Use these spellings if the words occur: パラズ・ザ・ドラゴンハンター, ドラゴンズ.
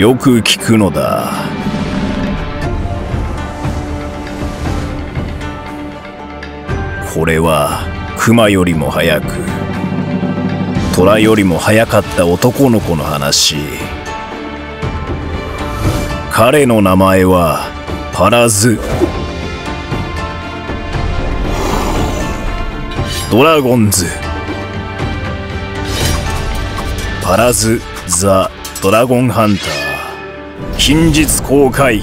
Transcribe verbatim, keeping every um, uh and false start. よく聞くのだ。これは熊よりも早く虎よりも早かった男の子の話。彼の名前はパラズ。ドラゴンズ、パラズ・ザ・ドラゴンハンター、近日公開。